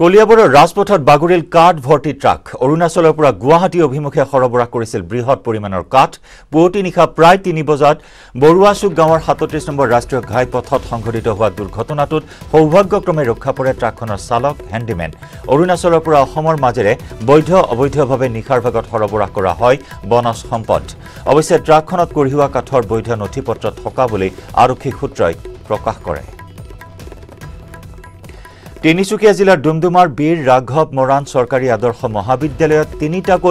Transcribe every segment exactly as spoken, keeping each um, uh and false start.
কলিয়াবৰৰ ৰাজপথত বাগুৰিল কাঠ ভৰ্তি ট্ৰাক অৰুণাচলৰ পৰা গুৱাহাটী অভিমুখে সৰবৰাহ কৰিছিল বৃহৎ পৰিমাণৰ কাঠ। পুৱতি নিশা প্ৰায় তিনি বজাত বৰুৱাচুক গাঁৱৰ সাতত্ৰিশ নম্বৰ ৰাষ্ট্ৰীয় ঘাইপথত সংঘটিত হোৱা দুৰ্ঘটনাটোত সৌভাগ্যক্ৰমে ৰক্ষা পৰে ট্ৰাকখনৰ চালক হেণ্ডিমেন। অৰুণাচলৰ পৰা অসমৰ মাজেৰে বৈধ অবৈধভাৱে নিশাৰ ভাগত সৰবৰাহ কৰা হয় বনজ সম্পদ। অৱশ্যে ট্ৰাকখনত কঢ়িওৱা কাঠৰ বৈধ নথিপত্ৰ থকা বুলি আৰক্ষী সূত্ৰই প্ৰকাশ কৰে। তিনিচুকীয়া জিলাৰ ডুমডুমাৰ বীৰ ৰাঘব মৰাণ সৰকাৰি আদৰ্শ মহাবিদ্যালয়ত তিনিটাক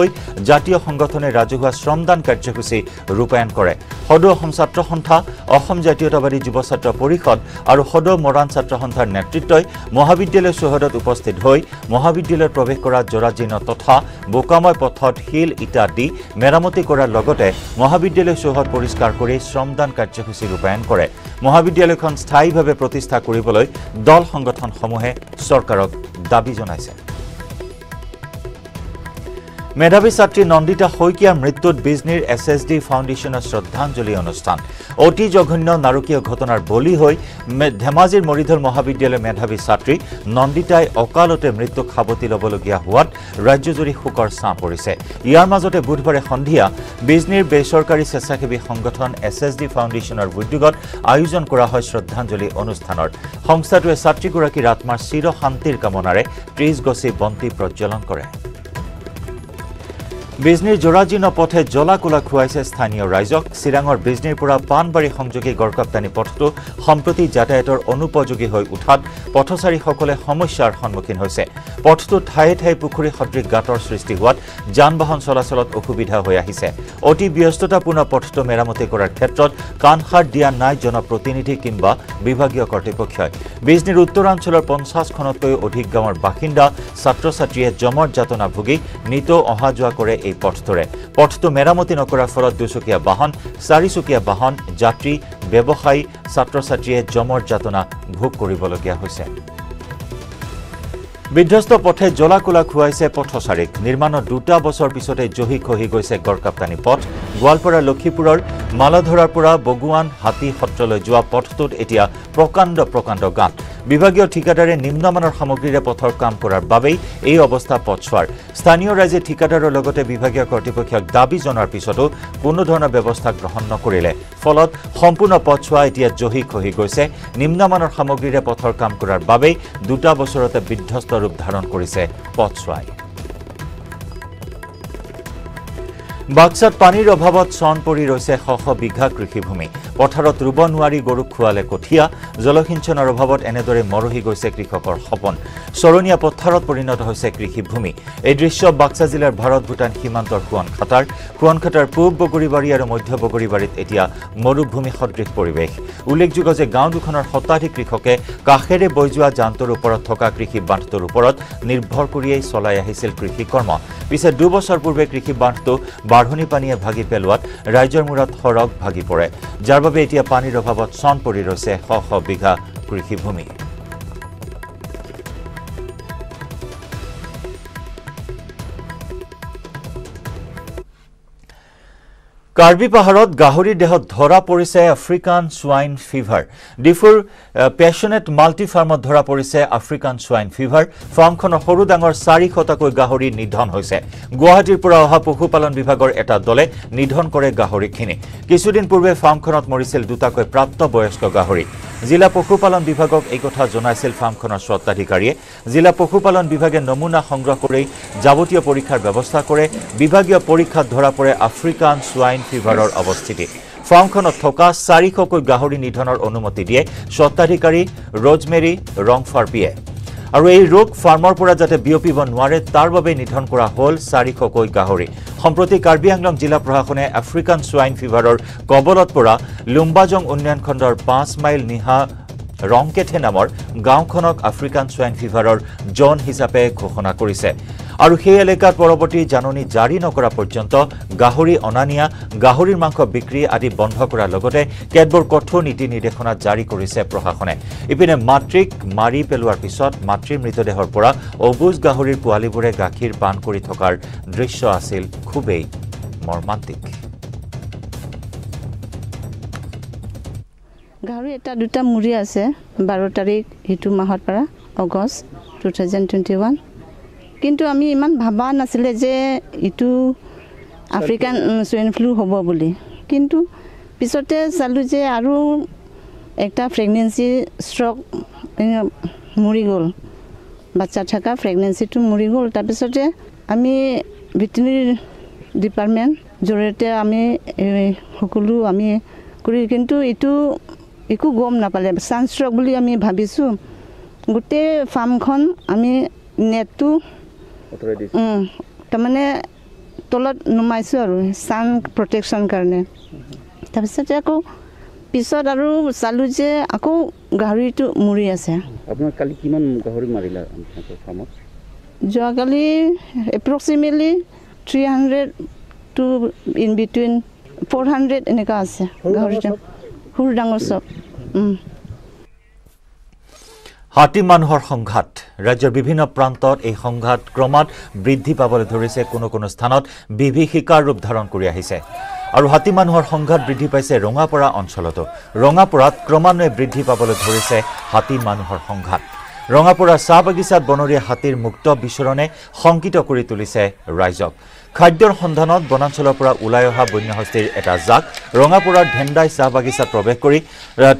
জাতীয় সংগঠনে ৰাজহুৱা শ্ৰমদান কাৰ্যসূচী ৰূপায়ণ কৰে। সদৌ অসম ছাত্ৰ সন্থা, অসম জাতীয়তাবাদী যুব ছাত্ৰ পৰিষদ আৰ সদৌ মৰাণ ছাত্র সন্থার নেতৃত্বই মহাবিদ্যালয় চৌহদত উপস্থিত হয়ে মহাবিদ্যালয়ত প্রবেশ করা জরাজীর্ণ তথা বোকাময় পথত শিল ইটা দি মেরামতি করার লগতে মহাবিদ্যালয় চৌহদ পরিষ্কার করে শ্রমদান কার্যসূচী রূপায়ণ করে। মহাবিদ্যালয়খন স্থায়ীভাবে প্রতিষ্ঠা কৰিবলৈ দল সংগঠনসমূহে চৰকাৰক দাবী জনাইছে। মেধাৱী ছাত্ৰী নন্দিতা শইকীয়াৰ মৃত্যুত বিজনীৰ এছ এছ ডি ফাউণ্ডেশ্যনৰ শ্ৰদ্ধাঞ্জলি অনুষ্ঠান। অতি জঘন্য নাৰকীয় ঘটনাৰ বলি হৈ ধেমাজিৰ মৰিধল মহাবিদ্যালয়ৰ মেধাৱী ছাত্ৰী নন্দিতাই অকালতে মৃত্যুক সাৱটি লবলগীয়া হোৱাত ৰাজ্যজুৰি শোকৰ ছাঁ পৰিছে। ইয়াৰ মাজতে বুধবাৰে সন্ধিয়া বিজনীৰ বেচৰকাৰী স্বেচ্ছাসেৱী সংগঠন এছ এছ ডি ফাউণ্ডেশ্যনৰ উদ্যোগত আয়োজন কৰা হয় শ্ৰদ্ধাঞ্জলি অনুষ্ঠানৰ। সংস্থাটোৱে ছাত্ৰীগৰাকীৰ আত্মাৰ চিৰ শান্তিৰ কামনাৰে ত্ৰিশ গছি বন্তি প্ৰজ্বলন কৰে। বিজনীৰ জৰাজীৰ্ণ পথে জ্বলা কোলা খুৱাইছে স্থানীয় ৰাইজক। চিৰাঙৰ বিজনীৰ পৰা পাণবাৰী সংযোগী গড়কাপ্তানি পথটো সম্প্ৰতি যাতায়াতৰ অনুপযোগী হৈ উঠাত পথচাৰীসকলে সমস্যাৰ সন্মুখীন হৈছে। পথটো ঠায়ে ঠায়ে পুখুৰী সদৃশ গাঁতৰ সৃষ্টি হোৱাত যান বাহন চলাচলত অসুবিধা হৈ আহিছে। অতি ব্যস্ততাপূৰ্ণ পথটো মেৰামতি কৰাৰ ক্ষেত্ৰত কাণসাৰ দিয়া নাই জনপ্ৰতিনিধি কিংবা বিভাগীয় কৰ্তৃপক্ষই। বিজনীৰ উত্তৰাঞ্চলৰ পঞ্চাছখনতকৈও অধিক গাঁৱৰ বাসিন্দা ছাত্ৰ ছাত্ৰীয়ে জমৰ যাতনা ভুগি নিতৌ অহা যোৱা কৰে। এই পথটোৰে পথটো মেৰামতি নকৰাৰ ফলত দুচকীয়া বাহন, চাৰিচকীয়া বাহন, যাত্ৰী, ব্যৱসায়ী, ছাত্ৰ ছাত্ৰীয়ে জমৰ যাতনা ভোগ কৰিবলগীয়া হৈছে। বিধ্বস্ত পথে জ্বলা কোলা খুৱাইছে পথচাৰীক। নিৰ্মাণৰ দুটা বছৰ পিছতে জহি খহি গৈছে গড়কাপ্তানি পথ। গোৱালপাৰা লক্ষীপুৰৰ মালাধৰাৰ পৰা বগুৱান হাতী সত্ৰলৈ যোৱা পথটোত এতিয়া প্ৰকাণ্ড প্ৰকাণ্ড গাঁত। বিভাগীয় ঠিকাদাৰে নিম্নমানৰ সামগ্ৰীৰে পথৰ কাম কৰাৰ বাবেই এই অৱস্থা পথছোৱাৰ। স্থানীয় ৰাইজে ঠিকাদাৰৰ লগতে বিভাগীয় কৰ্তৃপক্ষক দাবী জনাৰ পিছতো কোনো ধৰণৰ ব্যৱস্থা গ্ৰহণ নকৰিলে। ফলত সম্পূৰ্ণ পথছোৱা এতিয়া জহি খহি গৈছে। নিম্নমানৰ সামগ্ৰীৰে পথৰ কাম কৰাৰ বাবেই দুটা বছৰতে বিধ্বস্ত ৰূপ ধাৰণ কৰিছে পথছোৱাই। বাক্সাত পানীৰ অভাৱত চন পৰি ৰৈছে শ শ বিঘা কৃষিভূমি। পথাৰত ৰুব নোৱাৰি গৰুক খুৱালে কঠীয়া। জলসিঞ্চনৰ অভাৱত এনেদৰে মৰহি গৈছে কৃষকৰ সপোন। চৰণীয়া পথাৰত পৰিণত হৈছে কৃষিভূমি। এই দৃশ্য বাক্সা জিলাৰ ভাৰত ভূটান সীমান্তৰ সোৱণখাটাৰ। সোৱণখাটাৰ পূব বগৰীবাৰী আৰু মধ্য বগৰীবাৰীত এতিয়া মৰুভূমি সদৃশ পৰিৱেশ। উল্লেখযোগ্য যে গাঁও দুখনৰ শতাধিক কৃষকে কাষেৰে বৈ যোৱা যান্তৰ ওপৰত থকা কৃষি বান্ধটোৰ ওপৰত নিৰ্ভৰ কৰিয়েই চলাই আহিছিল কৃষিকৰ্ম। পিছে দুবছৰ পূৰ্বে কৃষি বান্ধটো বাঢ়নী পানীয়ে ভাগি পেলোৱাত ৰাইজৰ মূৰত সৰগ ভাগি পৰে। যাৰ বাবে এতিয়া পানীৰ অভাৱত চন পৰি ৰৈছে শ শ বিঘা কৃষিভূমি। কাৰ্বি পাহাৰত গাহৰিৰ দেহত ধৰা পৰিছে আফ্ৰিকান সোৱাইন ফিভাৰ। ডিফুৰ পেশনেট মাল্টি ফাৰ্মত ধৰা পৰিছে আফ্ৰিকান সোৱাইন ফিভাৰ। ফাৰ্মখনৰ সৰু ডাঙৰ চাৰি শতাকৈ গাহৰি নিধন হৈছে। গুৱাহাটীৰ পৰা অহা পশুপালন বিভাগৰ এটা দলে নিধন কৰে গাহৰিখিনি। কিছুদিন পূৰ্বে ফাৰ্মখনত মৰিছিল দুটাকৈ প্ৰাপ্তবয়স্ক গাহৰি। জিলা পশুপালন বিভাগক এই কথা জনাইছিল ফাৰ্মখনৰ স্বত্বাধিকাৰীয়ে। জিলা পশুপালন বিভাগে নমুনা সংগ্ৰহ কৰি যাৱতীয় পৰীক্ষাৰ ব্যৱস্থা কৰে। বিভাগীয় পৰীক্ষাত ধৰা পৰে আফ্ৰিকান সোৱাইন ফিভাৰৰ অৱস্থিতি। ফাৰ্মখনত থকা চাৰিশকৈ গাহৰি নিধনৰ অনুমতি দিয়ে স্বত্বাধিকাৰী ৰজমেৰী ৰংফাৰপিয়ে। আৰু এই ৰোগ ফাৰ্মৰ পৰা যাতে বিয়পিব নোৱাৰে তাৰ বাবে নিধন কৰা হ'ল চাৰিশকৈ গাহৰি। সম্প্ৰতি কাৰ্বি আংলং জিলা প্ৰশাসনে আফ্ৰিকান সোৱাইন ফিভাৰৰ কবলত পৰা লুম্বাজং উন্নয়ন খণ্ডৰ পাঁচ মাইল নিহা ৰংকেথে নামৰ গাঁওখনক আফ্ৰিকান সোৱাইন ফিভাৰৰ জন হিচাপে ঘোষণা কৰিছে। আৰু সেই এলেকাত পৰৱৰ্তী জাননী জাৰি নকৰা পৰ্যন্ত গাহৰি অনানিয়া, গাহৰিৰ মাংস বিক্ৰী আদি বন্ধ কৰাৰ লগতে কেতবোৰ কঠোৰ নীতি নিৰ্দেশনা জাৰি কৰিছে প্ৰশাসনে। ইপিনে মাতৃক মাৰি পেলোৱাৰ পিছত মাতৃৰ মৃতদেহৰ পৰা অবুজ গাহৰিৰ পোৱালীবোৰে গাখীৰ পান কৰি থকাৰ দৃশ্য আছিল খুবেই মৰ্মান্তিক। গাহৰি এটা দুটা মুৰি আছে বাৰ তাৰিখ এইটো মাহৰ পৰা August two thousand twenty one কিন্তু আমি ইমান ভাবা নাছিলে যে ইটো আফ্ৰিকান সুইন ফ্লু হ'ব বুলি কিন্তু পিছতে চালো যে আৰু একটা প্ৰেগনেন্সি স্ট্ৰোক মৰি গ'ল বাচ্চা থাকা প্ৰেগনেন্সিটো মৰি গ'ল তাৰ পিছতে আমি ভেটেৰিনাৰি ডিপাৰ্টমেন্ট জৰিয়তে আমি সকলো আমি কৰি কিন্তু ইটো একো গম নাপালে সানষ্ট্ৰক বুলি আমি ভাবিছো গোটে ফাৰ্মখন আমি নেটটো অতৰে দিছো তমানে তলত নুমাইছো আৰু সান প্ৰোটেকশন কাৰণে তাৰ পিছতে আকৌ পিছত আৰু চালু যে আকৌ গাহৰিটো মৰি আছে আপোনাৰ কালি কিমান গাহৰি মাৰিলা আপোনাৰ ফাৰ্মত যোৱা কালি approximately three hundred to in between four hundred এনেকা আছে গাহৰিটো খুব ডাঙৰ সব হাতী মানুহৰ সংঘাত ৰাজ্যৰ বিভিন্ন প্ৰান্তত এই সংঘাত ক্ৰমাৎ বৃদ্ধি পাবলৈ ধৰিছে কোনো কোনো স্থানত বিভীষিকাৰ ৰূপ ধাৰণ কৰি আহিছে আৰু হাতী মানুহৰ সংঘাত বৃদ্ধি পাইছে ৰঙাপাৰা অঞ্চলত ৰঙাপাৰাত ক্ৰমান্বয়ে বৃদ্ধি পাবলৈ ধৰিছে হাতী মানুহৰ সংঘাত ৰঙাপাৰাৰ চাহ বাগিচাত বনৰীয়া হাতীৰ মুক্ত বিচৰণে শংকিত কৰি তুলিছে ৰাইজক খাদ্যৰ সন্ধানত বনাঞ্চলৰ পৰা ওলাই অহা বন্যহস্তীৰ এটা জাক ৰঙাপাৰাৰ ঢেণ্ডাই চাহ বাগিচাত প্ৰৱেশ কৰি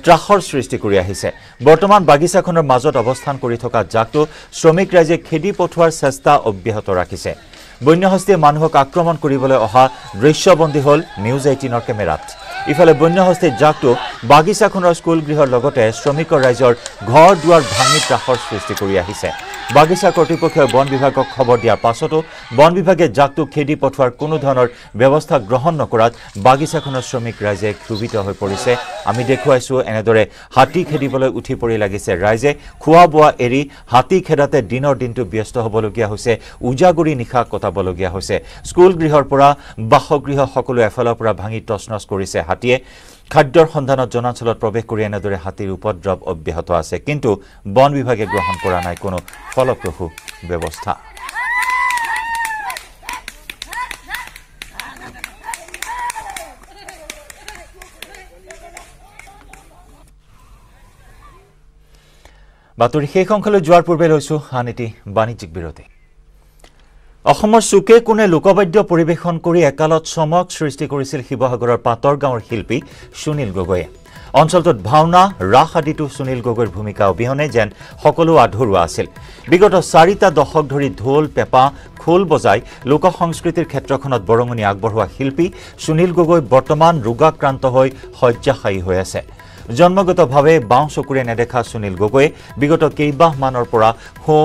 ত্ৰাসৰ সৃষ্টি কৰি আহিছে বৰ্তমান বাগিচাখনৰ মাজত অৱস্থান কৰি থকা জাকটো শ্ৰমিক ৰাইজে খেদি পঠোৱাৰ চেষ্টা অব্যাহত ৰাখিছে বন্যহস্তীয়ে মানুহক আক্ৰমণ কৰিবলৈ অহা দৃশ্যবন্দী হল নিউজ এইটিনৰ কেমেৰাত ইফালে বন্যহস্তীৰ জাকটো বাগিচাখনৰ স্কুল গৃহৰ লগতে শ্ৰমিক ৰাইজৰ ঘৰ দুৱাৰ ভাঙি ত্ৰাসৰ সৃষ্টি কৰি আহিছে বাগিচা কৰ্তৃপক্ষই বন বিভাগক খবৰ দিয়াৰ পাছতো বন বিভাগে জাকটো খেদি পঠোৱাৰ কোনো ধৰণৰ ব্যৱস্থা গ্ৰহণ নকৰাত বাগিচাখনৰ শ্ৰমিক ৰাইজে ক্ষুভিত হৈ পৰিছে আমি দেখুৱাইছো এনেদৰে হাতী খেদিবলৈ উঠি পৰি লাগিছে ৰাইজে খোৱা বোৱা এৰি হাতী খেদাতে দিনৰ দিনটো ব্যস্ত হ'বলগীয়া হৈছে উজাগৰি নিশা কটাবলগীয়া হৈছে স্কুল গৃহৰ পৰা বাসগৃহ সকলো এফালৰ পৰা ভাঙি টছনছ কৰিছে হাতীয়ে খাদ্যৰ সন্ধানত জনাঞ্চলত প্ৰৱেশ কৰি এনেদৰে হাতীৰ উপদ্ৰৱ অব্যাহত আছে কিন্তু বন বিভাগে গ্ৰহণ কৰা নাই কোনো ফলপ্ৰসূ ব্যৱস্থা বাতৰি শেষ অংশলৈ যোৱাৰ পূৰ্বে লৈছো আন এটি বাণিজ্যিক বিৰতি অসমৰ চুকে কোণে লোকবাদ্য পৰিবেশন কৰি একালত চমক সৃষ্টি কৰিছিল শিৱসাগৰৰ পাতৰ গাঁৱৰ শিল্পী সুনীল গগৈয়ে অঞ্চলটোত ভাওনা ৰাস আদিটো সুনীল গগৈৰ ভূমিকা অবিহনে যেন সকলো আধৰুৱা আছিল বিগত চাৰিটা দশক ধৰি ঢোল পেঁপা খোল বজাই লোক সংস্কৃতিৰ ক্ষেত্ৰখনত বৰঙণি আগবঢ়োৱা শিল্পী সুনীল গগৈ বৰ্তমান ৰোগাক্ৰান্ত হৈ শয্যাশায়ী হৈ আছে জন্মগতভাৱে বাওঁ চকুৰে নেদেখা সুনীল গগৈয়ে বিগত কেইবাহমানৰ পৰা হো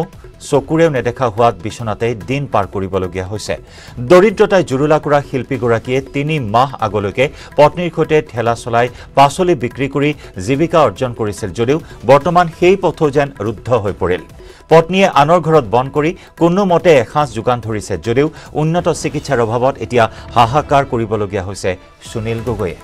চকুৰেও নেদেখা হোৱাত বিচনাতে দিন পাৰ কৰিবলগীয়া হৈছে দৰিদ্ৰতাই জুৰুলা কৰা শিল্পীগৰাকীয়ে তিনি মাহ আগলৈকে পত্নীৰ সৈতে ঠেলা চলাই পাচলি বিক্ৰী কৰি জীৱিকা অৰ্জন কৰিছিল যদিও বৰ্তমান সেই পথো যেন ৰুদ্ধ হৈ পৰিল পত্নীয়ে আনৰ ঘৰত বন কৰি কোনো মতে এসাঁজ যোগান ধৰিছে যদিও উন্নত চিকিৎসাৰ অভাৱত এতিয়া হাহাকাৰ কৰিবলগীয়া হৈছে সুনীল গগৈয়ে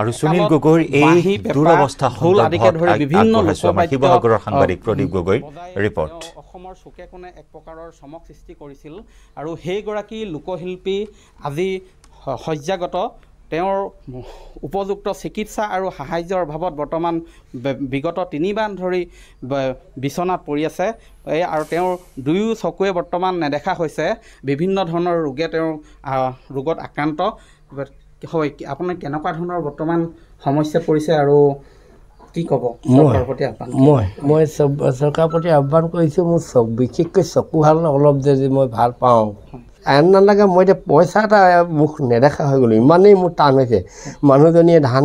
আৰু সুনীল গগৈৰ এই দুৰৱস্থা সম্পৰ্কে ধৰি বিভিন্ন লোকবাদ্য শিৱসাগৰৰ সাংবাদিক প্ৰদীপ গগৈৰ ৰিপৰ্ট অসমৰ চুকে কোণে এক প্ৰকাৰৰ চমক সৃষ্টি কৰিছিল আৰু হেইগৰাকী লোকশিল্পী আজি শয্যাগত তেওঁৰ উপযুক্ত চিকিৎসা আৰু সাহায্যৰ অভাৱত বৰ্তমান বিগত তিনিবান ধৰি বিচনাত পৰি আছে আৰু তেওঁৰ দুয়ো চকুৱে বৰ্তমান নেদেখা হৈছে বিভিন্ন ধৰণৰ ৰোগে তেওঁ ৰোগত আক্ৰান্ত হয় আপোনাৰ কেনেকুৱা ধৰণৰ বৰ্তমান সমস্যা পৰিছে আৰু কি ক'ব চৰকাৰৰ প্ৰতি আহ্বান মই মই চৰকাৰৰ প্ৰতি আহ্বান কৰিছোঁ মোৰ বিশেষকৈ চকু ভাল অলপ যদি মই ভাল পাওঁ আন নালাগে মই এতিয়া পইচা এটা মুখ নেদেখা হৈ গ'লোঁ ইমানেই মোৰ টান হৈছে মানুহজনীয়ে ধান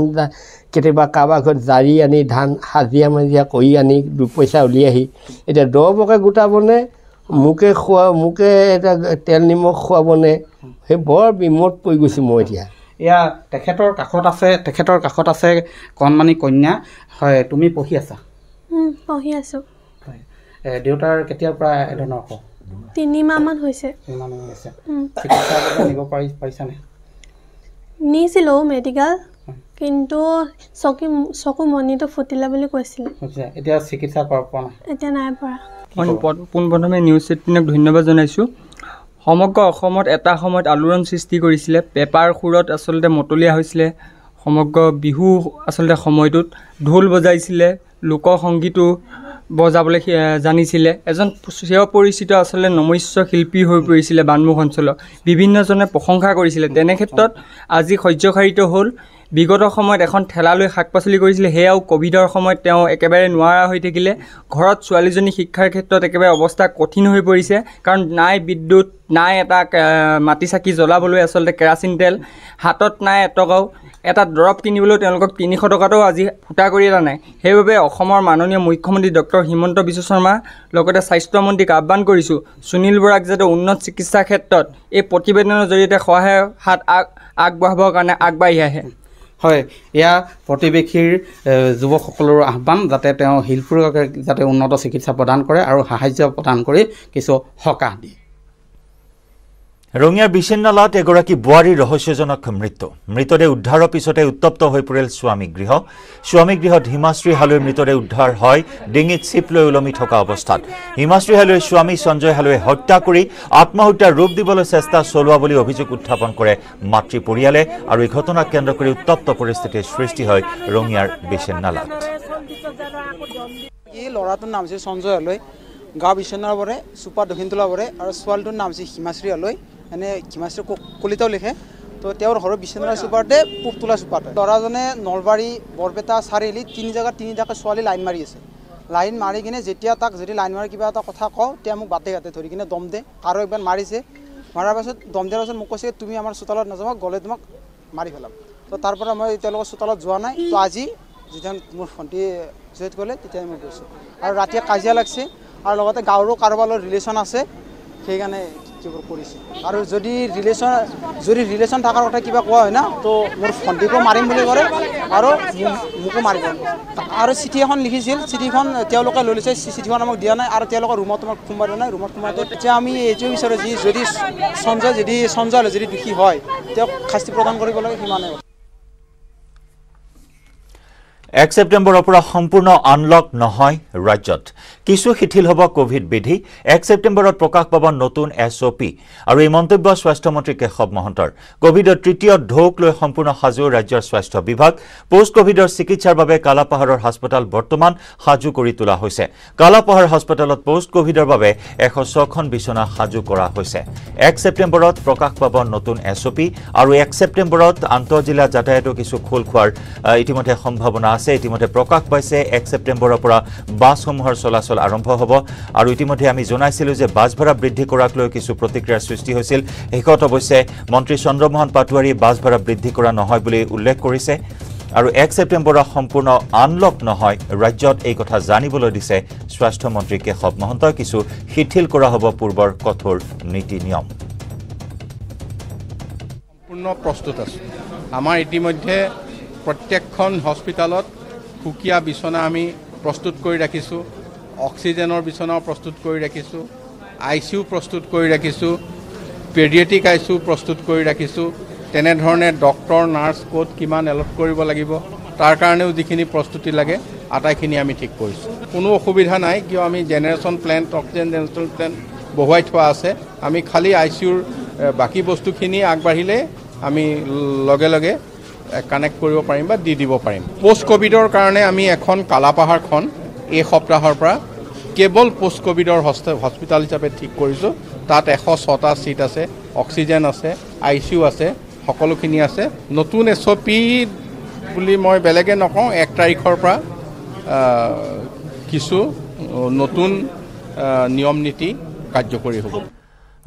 কেতিয়াবা কাৰোবাৰ ঘৰত জাৰি আনি ধান হাজিৰা মাজিৰা কৰি আনি দুপইচা উলিয়াহি এতিয়া দহ বকে গোটাবনে মোকে খোৱা মোকে এটা তেল নিমখ খুৱাবনে সেই বৰ বিমত পৰি গৈছোঁ মই এতিয়া এয়া তেখেতৰ কাষত আছে তেখেতৰ কাষত আছে কণমানি কন্যা হয় তুমি পঢ়ি আছা পঢ়ি আছোঁ দেউতাৰ কেতিয়াৰ পৰা এধৰণৰ তিনিমাহমান হৈছে নিছিলোঁ মেডিকেল কিন্তু চকু চকু মণিটো ফুটিলে বুলি কৈছিলে এতিয়া চিকিৎসা কৰা পৰা নাই এতিয়া নাই পৰা মই পোনপ্ৰথমে নিউজ এইটিনক ধন্যবাদ জনাইছোঁ সমগ্ৰ অসমত এটা সময়ত আলোড়ন সৃষ্টি কৰিছিলে পেপাৰ খুৰত আচলতে মতলীয়া হৈছিলে সমগ্ৰ বিহু আচলতে সময়টোত ঢোল বজাইছিলে लोक संगीत बजाबले जानी एजन परिचित आसले नमस्य शिल्पी हो परिছিলে बानमुख अंचल विभिन्नजने प्रशंसा करिছিলে। तेने क्षेत्रत आज खर्यखारित हल विगत समय एखन ठेला लई शाक पाचलि करिছিলে हेयाव कोविडर समय तेव एकेबारे नोवारा हो थकिले। घरत छुवालिजनी शिक्षार क्षेत्रत एकेबारे अवस्था कठिन हो परिছে कारण नाय विद्युत नाय एटा माटी चाकी জ্বলাবলৈ आसलते केरासिन तेल हातत नाय एटकाও এটা দৰৱ কিনিবলৈ তেওঁলোকক তিনিশ টকাটো আজি ফুটা কৰি এটা নাই। সেইবাবে অসমৰ মাননীয় মুখ্যমন্ত্ৰী ডক্টৰ হিমন্ত বিশ্ব শৰ্মা লগতে স্বাস্থ্যমন্ত্ৰীক আহ্বান কৰিছোঁ সুনীল বৰাক যাতে উন্নত চিকিৎসা ক্ষেত্ৰত এই প্ৰতিবেদনৰ জৰিয়তে সহায়ৰ হাত আগবঢ়াবৰ কাৰণে আগবাঢ়ি আহে। হয়, এয়া প্ৰতিবেশীৰ যুৱকসকলৰ আহ্বান যাতে তেওঁ শিলপুৰক যাতে উন্নত চিকিৎসা প্ৰদান কৰে আৰু সাহায্য প্ৰদান কৰি কিছু সকাহ দিয়ে। रंगियार विशेन्नालात एगराकी बुआरीर रहस्यजनक मृत्यु। मृतदेह उद्धार पिछते उत्तप्त हो परिल स्वामी गृह। स्वामी गृहत हिमाश्री हालय मृतदेह उद्धार हय डेंगित छिप लय उलमी थका अवस्थात। हिमाश्री हालय स्वामी संजय हालय हत्या करी आत्महत्यार रूप दिबल चेष्टा चलोवा बोली अभियोग उत्थापन करे मातृ परियाले आरो ए घटना केन्द्र करी उत्तप्त परिस्थितिर सृष्टि हय रंगियार विशेन्नालात। ए लराटोर नाम से संजय हालय गाँव विशेन्नार बरे सुपा दखिनतला बरे आरो स्वालटोर नाम से हिमाश्री हालय एने हिमाश्री कलिताओ लिखे। तो हर विश्वनाथ सुपारते पूब तोला सुपारते लड़ाजने नलबारी बरपेटा चारिली तीन जगह तीन जगह छोवाली लाइन मारि आछे। लाइन मारि किने जेतिया ताक जदि लाइन मारि किबा एटा कथा कओ ते आमुक बाटे गाते धरि किने दम दे कारो एकबार मारिसे। मारार पाछत दम दियार पाछत मुक कइसे तुमि आमार चोतालत नजाबा गले तुमक मारि फेलाम। तो तार पर आमार तेलक चोतालत जोआ नाइ। तो आजि जेतन मोर फन्टी सुसाइड करले तेतिया आमि गइसो आरो रातिया काजिया लागसे आरो लगते गाँवरो कारोबार रिलेशन आछे सेइखाने और जो रिलेशन जो रिलेशन थार कथा क्या क्या है ना। तो मोर भंटी को मारिम मोको मार और चिठी एन लिखी चिठी लैसे चिठी आमको दिया ना और रूम सोम दिया ना रूम सोम आम ये विचार जी जो संजय जी संजय जो दुखी है शास्ति प्रदान कर। एक सेप्टेम्बरर पुरा सम्पूर्ण आनलक नहय राज्यत किछु शिथिल हब कोविड विधि। एक सेप्टेम्बरत प्रकाश पाब नतुन एस ओ पि आरु ए मन्तव्य स्वास्थ्य मन्त्री केशव महन्तर। कोविडर तृतीय ढौक लै सम्पूर्ण साजु राज्यर स्वास्थ्य विभाग। पोस्ट कोविडर चिकित्सार बारे कालापाहारर हास्पाताल बर्तमान साजु करि तोला होइसे। कालापाहार हास्पातालत पोस्ट कोविडर बारे एक सौ छह खन बिछना साजु करा होइसे। एक सेप्टेम्बरत प्रकाश पाब नतुन एस ओ पि आरु एक सेप्टेम्बरत आन्तर्जिला यातायातो किछु खोल खोवार इतिमध्ये सम्भावना। ইতিমধ্যে প্রকাশ পাইছে এক সেপ্টেম্বৰৰ পৰা বাছসমূহৰ চলাচল আৰম্ভ হ'ব আৰু ইতিমধ্যে আমি জনাইছিলোঁ যে বাছ ভাড়া বৃদ্ধি কৰাক লৈ কিছু প্ৰতিক্ৰিয়াৰ সৃষ্টি হৈছিল। হেকত অৱশ্যে মন্ত্ৰী চন্দ্ৰমোহন পাটোৱাৰীয়ে বাছ ভাড়া বৃদ্ধি কৰা নহয় বুলি উল্লেখ কৰিছে আৰু এক সেপ্টেম্বৰৰ সম্পূৰ্ণ আনলক নহয় ৰাজ্যত এই কথা জানিবলৈ দিছে স্বাস্থ্য মন্ত্ৰী কেশৱ মহন্তই। কিছু শিথিল কৰা হ'ব পূৰ্বৰ কঠোৰ নীতি নিয়ম। সম্পূৰ্ণ প্ৰস্তুত আছে আমাৰ ইতিমধ্যে प्रत्येकखन हस्पिटालत खुकिया बिछना आमी प्रस्तुत करि राखिछु। अक्सिजेनर बिछना प्रस्तुत करि राखिछु। आईसीयू प्रस्तुत करि राखिछु। पेडिएट्रिक आईसीयू प्रस्तुत करि राखिछु। तेने धरणे डॉक्टर नार्स कोड किमान अलट करिब लागिब तार कारणेओ जिखिनि प्रस्तुति लागे आटाखिनि आमी ठीक करिछु। कोनो असुविधा नाइ किय आमी generation plan oxygen generation plan बहुवाइ थोआ आछे। आमी खाली आईसीयूर बाकी बस्तुखिनि आगबाढिले आमी लगे लगे কানেক্ট কৰিব পাৰিম বা দি দিব পাৰিম। পোষ্ট কোভিডৰ কাৰণে আমি এখন কালাপাহাৰখন এই সপ্তাহৰ পৰা কেৱল পোষ্ট কোভিডৰ হস্পিটাল হিচাপে ঠিক কৰিছোঁ। তাত এশ ছয়টা সিট আছে, অক্সিজেন আছে, আইচিইউ আছে, সকলোখিনি আছে। নতুন এছ অ' পি বুলি মই বেলেগে নকওঁ। এক তাৰিখৰ পৰা কিছু নতুন নিয়ম নীতি কাৰ্যকৰী হ'ব।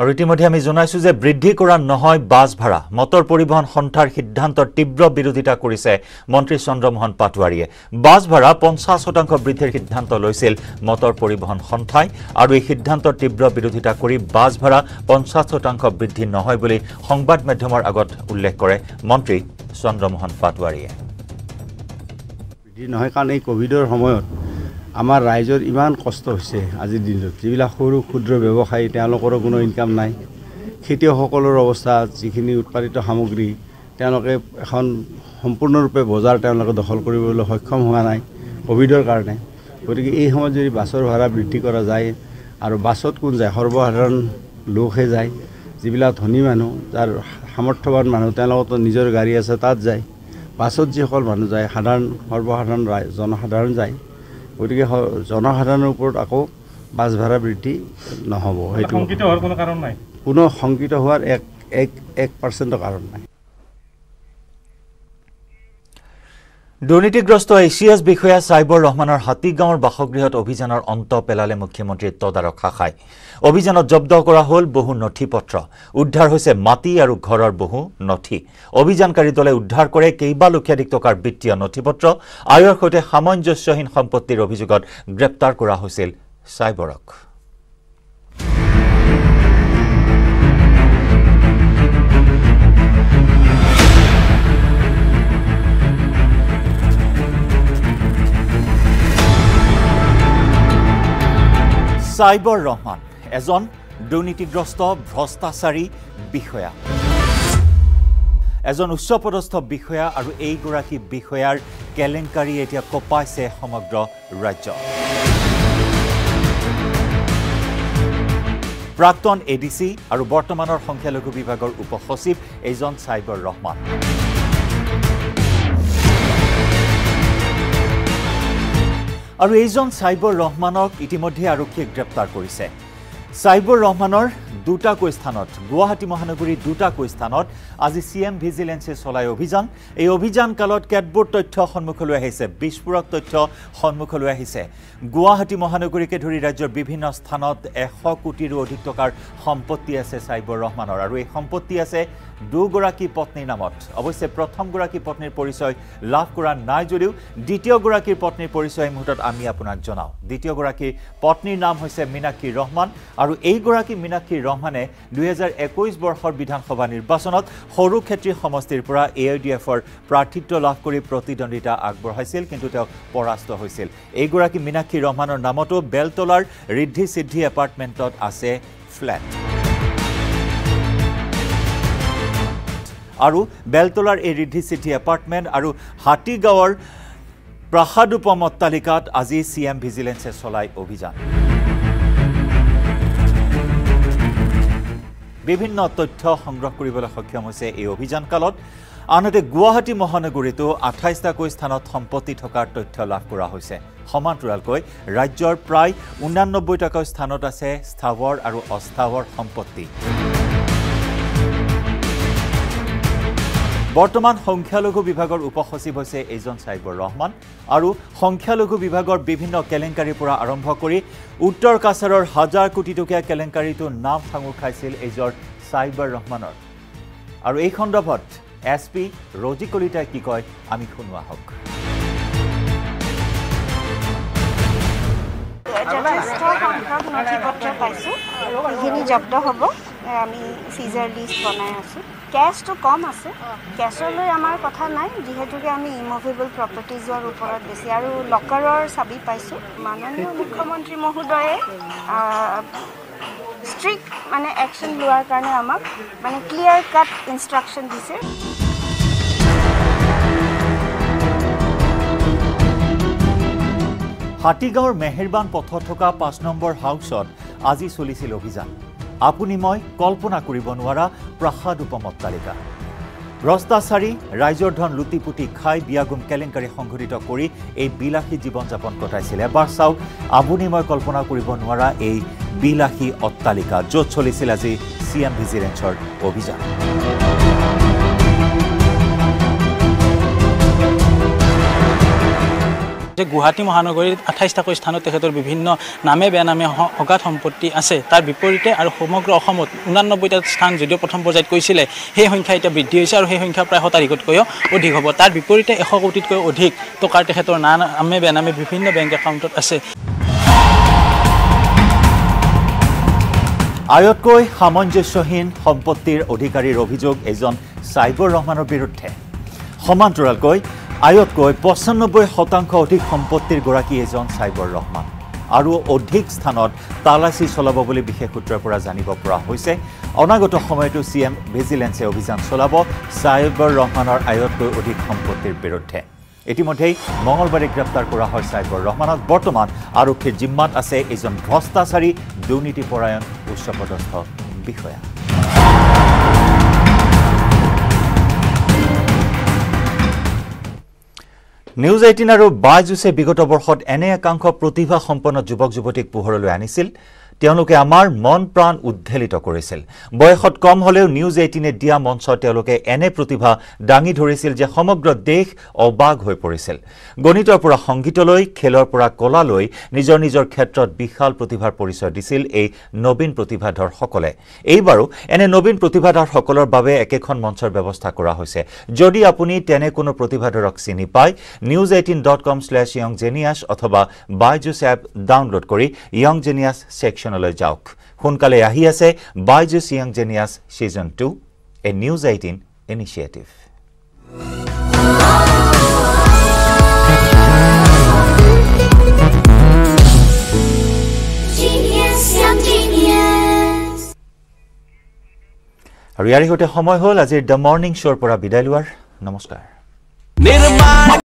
और इतिमध्ये आमी जनाइछु जे बृद्धि करा नहय बास भाड़ा। मटर परिवहन संस्थार सिद्धांतर तीव्र विरोधिता करिसे मंत्री चंद्रमोहन पाटोवारीये। बास भाड़ा पचास शतांश बृद्धिर सिद्धांत लैसिल मटर परिवहन संस्थाय और सिद्धांतर तीव्र विरोधिता करी बास भाड़ा पचास शतांश बृद्धि नहय बोली संबाद माध्यমৰ आगत उल्लेख करे मंत्री चंद्रमोहन पाटोवारीये। बृद्धि नहय कारण कोविडर समयत आमार राइजर इमान कष्ट होइसे। आजिर दिनत जिबिला सरू क्षुद्र व्यवसायी तेनलोकरो कोनो इनकाम नाइ। खेतियकসকলৰ अवस्था जिखिनि उत्पादित सामग्री तेनलोके एखन सम्पूर्णरूपे बजार तेनलोके दखल কৰিবলৈ सक्षम হোৱা নাই कोविडर কাৰণে। গতিকে এই সময়ত যদি বাছৰ ভাড়া বৃদ্ধি কৰা যায় আৰু বাছত কোন যায় সৰ্বসাধাৰণ লোকহে যায়। যিবিলা ধনী মানুহ যাৰ সামৰ্থ্যৱান মানুহ তেনলোকতো নিজৰ গাড়ী আছে তাত যায়। বাছত যিসকল মানুহ যায় সাধাৰণ সৰ্বসাধাৰণ জনসাধাৰণ যায়। गति के जनसाधारण ऊपर आको बस भाड़ा बृद्धि नहब कोनो शंकित हार एक एक एक पार्सेंट कारण ना। দুর্নীতিগ্রস্ত এসিএস বিষয়া সাইবর রহমানের হাতীগাঁৱৰ বাসগৃহত অভিযানৰ অন্ত পেলালে মুখ্যমন্ত্ৰী তদাৰক শাখায়। অভিযানত জব্দ কৰা হল বহু নথি পত্ৰ, উদ্ধাৰ হৈছে মাটি আৰু ঘৰৰ বহু নথি। অভিযানকাৰী দলে উদ্ধাৰ কৰে কেইবা লক্ষাধিক টকাৰ বিত্তীয় নথিপত্ৰ, আয়ৰ সৈতে সামঞ্জস্যহীন সম্পত্তিৰ অভিযোগত গ্ৰেপ্তাৰ কৰা হৈছিল সাইবৰক। সাইবৰ ৰহমান এজন দুৰ্নীতিগ্ৰস্ত ভ্ৰষ্টাচাৰী বিষয়া, এজন উচ্চপদস্থ বিষয়া, আৰ এইগৰাকী বিষয়াৰ কেলেংকাৰী এতিয়া কপাইছে সমগ্ৰ ৰাজ্য। প্ৰাক্তন এডিসি আৰ বৰ্তমানৰ সংখ্যালঘু বিভাগৰ উপসচিব এইজন সাইবর রহমান। और एजन साइबर रहमानक इतिमध्ये आरक्षी ग्रेप्तार करिसे। साइबर रहमानर दुटाको स्थानत गुवाहाटी महानगरीर दुटाको स्थानत आज सीएम भिजिलेन्से चलाय अभियान। এই अभियान कालत केतबोर तथ्य सन्मुखলৈ আহিছে, বিস্ফোৰক তথ্য সন্মুখলৈ আহিছে। গুৱাহাটী মহানগৰীকে ধৰি ৰাজ্যৰ বিভিন্ন স্থানত এশ কোটিৰো অধিক টকাৰ সম্পত্তি আছে সাইবৰ ৰহমানৰ, আৰু এই সম্পত্তি আছে দুগৰাকী পত্নীৰ নামত। অৱশ্যে প্ৰথমগৰাকী পত্নীৰ পৰিচয় লাভ কৰা নাই যদিও দ্বিতীয়গৰাকীৰ পত্নীৰ পৰিচয় এই মুহূৰ্তত আমি আপোনাক জনাওঁ। দ্বিতীয়গৰাকীৰ পত্নীৰ নাম হৈছে মীনাক্ষী ৰহমান, আৰু এইগৰাকী মীনাক্ষী ৰহমানে দুই হাজাৰ একৈশ বৰ্ষৰ বিধানসভা নিৰ্বাচনত সৰু ক্ষেত্ৰী সমষ্টিৰ পৰা এআইডিএফৰ প্ৰাৰ্থিত্ব লাভ কৰি প্ৰতিদ্বন্দ্বিতা আগবঢ়াইছিল, কিন্তু তেওঁ পৰাস্ত হৈছিল। এইগৰাকী মীনাক্ষী ৰহমানৰ নামতো বেলতলাৰ ঋদ্ধি সিদ্ধি এপাৰ্টমেণ্টত আছে ফ্লেট, আৰু বেলতলাৰ এই ঋদ্ধি সিদ্ধি এপাৰ্টমেণ্ট আৰু হাতীগাঁৱৰ প্ৰাসাদোপম অট্টালিকাত আজি চিএম ভিজিলেন্সে চলাই অভিযান। বিভিন্ন তথ্য সংগ্ৰহ কৰিবলৈ সক্ষম হৈছে এই অভিযান কালত। আনহাতে গুৱাহাটী মহানগৰীতো আঠাইশটাকৈ স্থানত সম্পত্তি থকাৰ তথ্য লাভ কৰা হৈছে। সমান্তৰালকৈ ৰাজ্যৰ প্ৰায় ঊনানব্বৈটাকৈ স্থানত আছে স্থাৱৰ আৰু অস্থাৱৰ সম্পত্তি। বৰ্তমান সংখ্যালঘু বিভাগৰ উপসচিব হৈছে এইজন সাইবৰ ৰহমান, আৰু সংখ্যালঘু বিভাগৰ বিভিন্ন কেলেংকাৰীৰ পৰা আৰম্ভ কৰি উত্তৰ কাছাৰৰ হাজাৰ কোটি টকীয়া কেলেংকাৰীটো নাম সাঙুৰ খাইছিল এইজন সাইবৰ ৰহমানৰ। আৰু এই খণ্ডত এছ পি ৰজি কলিতাই কি কয় আমি শুনোৱা হওক। জব্দ হ'ব, আমি সিজাৰ লিষ্ট বনাই আছো। कैश तो कम आसे, कैश लो आमार कथा ना जीहेतुके आमी इमोवेबल प्रपार्टीजर ऊपर बेसि आरो लकारर सबि पाइसु। माननीय मुख्यमंत्री महोदये स्ट्रिक्ट माने एक्शन लोৱাৰ কাৰণে আমাক माने क्लियर कट ইনস্ট্ৰাকশন দিছে। হাতীগাঁৱৰ মেহেৰবান পথত থকা পাঁচ নম্বৰ হাউছত আজি চলিছিল অভিযান। আপুনি মই কল্পনা কৰিব নোৱাৰা প্ৰাসাদোপম অট্টালিকা। ভ্ৰষ্টাচাৰী ৰাইজৰ ধন লুটি পুটি খাই বিয়াগুম কেলেংকাৰী সংঘটিত কৰি এই বিলাসী জীৱন যাপন কটাইছিল। এবাৰ চাওক আপুনি মই কল্পনা কৰিব নোৱাৰা এই বিলাসী অট্টালিকা, য'ত চলিছিল আজি চি এম ভিজিলেন্সৰ অভিযান। যে গুৱাহাটী মহানগৰীত আঠাইশটাকৈ স্থানত তেখেতৰ বিভিন্ন নামে বেনামে অগাধ সম্পত্তি আছে, তাৰ বিপৰীতে আৰু সমগ্ৰ অসমত ঊনানব্বৈটা স্থান যদিও প্ৰথম পৰ্যায়ত কৈছিলে, সেই সংখ্যা এতিয়া বৃদ্ধি হৈছে আৰু সেই সংখ্যা প্ৰায় শতাধিকতকৈও অধিক হ'ব। তাৰ বিপৰীতে এশ কোটিতকৈ অধিক টকাৰ তেখেতৰ নামে বেনামে বিভিন্ন বেংক একাউণ্টত আছে। আয়তকৈ সামঞ্জস্যহীন সম্পত্তিৰ অধিকাৰীৰ অভিযোগ এজন সাইবৰ ৰহমানৰ বিৰুদ্ধে। সমান্তৰালকৈ আয়তকৈ পঁচানব্বৈ শতাংশ অধিক সম্পত্তিৰ গৰাকী এজন সাইবৰ ৰহমান, আৰু অধিক স্থানত তালাচী চলাব বুলি বিশেষ সূত্ৰৰ পৰা জানিব পৰা হৈছে। অনাগত সময়তো চি এম ভিজিলেন্সে অভিযান চলাব সাইবৰ ৰহমানৰ আয়তকৈ অধিক সম্পত্তিৰ বিৰুদ্ধে। ইতিমধ্যেই মঙলবাৰে গ্ৰেপ্তাৰ কৰা হয় সাইবৰ ৰহমানক। বৰ্তমান আৰক্ষীৰ জিম্মাত আছে এজন ভ্ৰষ্টাচাৰী দুৰ্নীতিপৰায়ণ উচ্চপদস্থ বিষয়া। নিউজ এইটিন আৰু বাজুছে বিগত বৰ্ষত এনে একাংশ প্ৰতিভা সম্পন্ন যুৱক যুৱতীক পোহৰলৈ আনিছিল। তেওঁলোকে আমাৰ মন প্ৰাণ উদ্বেলিত কৰিছিল। বয়সত কম হলেও নিউজ এইটিন এ দিয়া মঞ্চত তেওঁলোকে এনে প্ৰতিভা ডাঙি ধৰিছিল যে সমগ্ৰ দেশ অবাক হৈ পৰিছিল। গণিতৰ পৰা সংগীতলৈ, খেলৰ পৰা কলালৈ নিজৰ নিজৰ ক্ষেত্ৰত বিশাল প্ৰতিভাৰ পৰিচয় দিছিল এই নবীন প্ৰতিভাধৰসকলে। এইবাৰো এনে নবীন প্ৰতিভাধৰসকলৰ বাবে একেখন মঞ্চৰ ব্যৱস্থা কৰা হৈছে। যদি আপুনি তেনে কোনো প্ৰতিভাধৰক চিনি পায়, news eighteen dot com slash young genius অথবা বাইজুছ এপ ডাউনলোড কৰি য়ংজেনিয়াছ সেকশ্যন সোনকালে আহি আছে Byju's young genius season two a news eighteen initiative. আৰু ইয়াৰ সৈতে সময় হ'ল আজিৰ দ্য মৰ্ণিং শ্ব'ৰ পৰা বিদায় লোৱাৰ। নমস্কাৰ।